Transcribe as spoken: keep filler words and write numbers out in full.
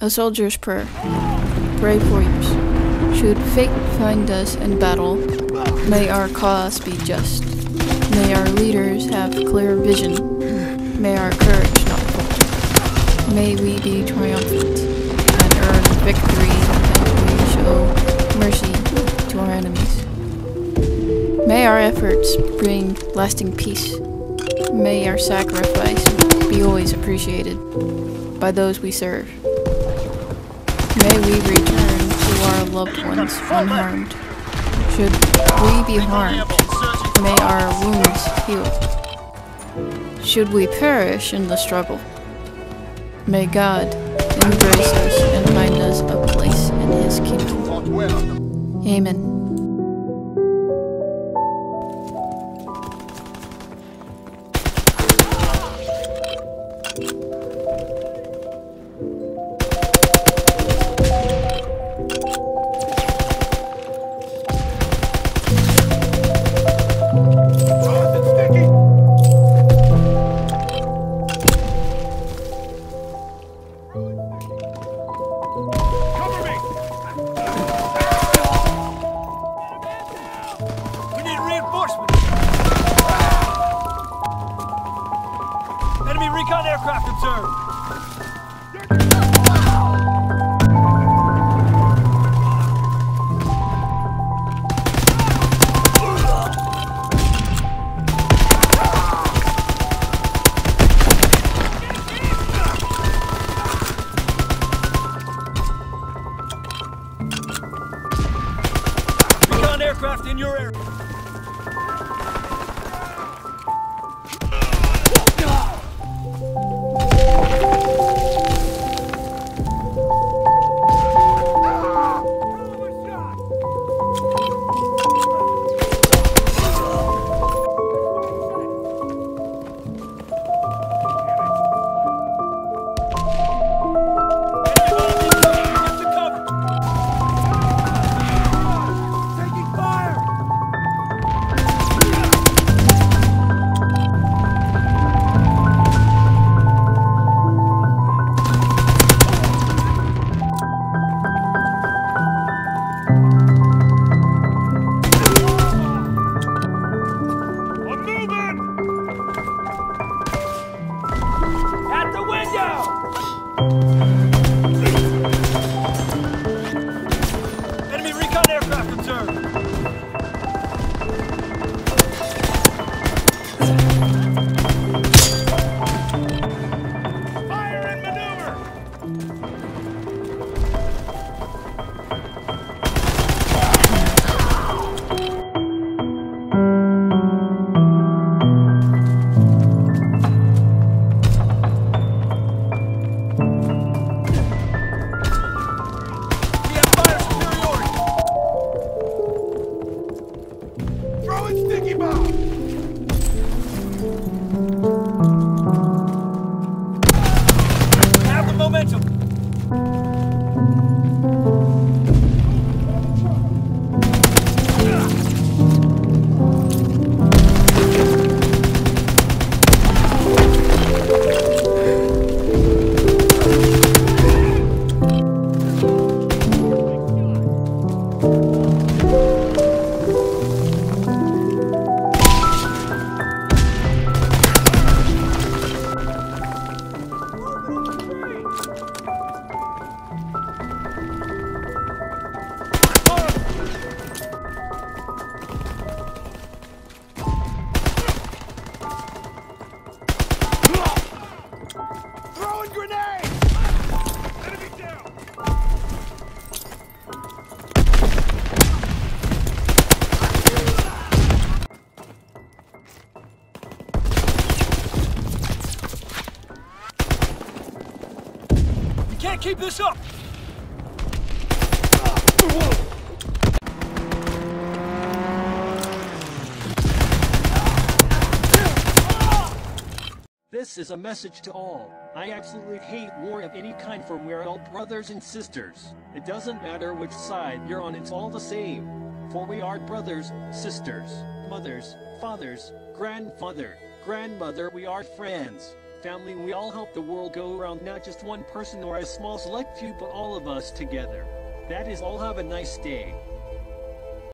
A soldier's prayer. Pray for yours. Should fate find us in battle, may our cause be just. May our leaders have clear vision. May our courage not falter. May we be triumphant and earn victory, and we show mercy to our enemies. May our efforts bring lasting peace. May our sacrifice be always appreciated by those we serve. May we return to our loved ones unharmed. Should we be harmed, may our wounds heal. Should we perish in the struggle, may God embrace us and find us a place in His kingdom. Amen. Keep this up! This is a message to all. I absolutely hate war of any kind, for we're all brothers and sisters. It doesn't matter which side you're on, it's all the same. For we are brothers, sisters, mothers, fathers, grandfather, grandmother, we are friends. family, we all help the world go around, not just one person or a small select few, but all of us together. That is all. Have a nice day.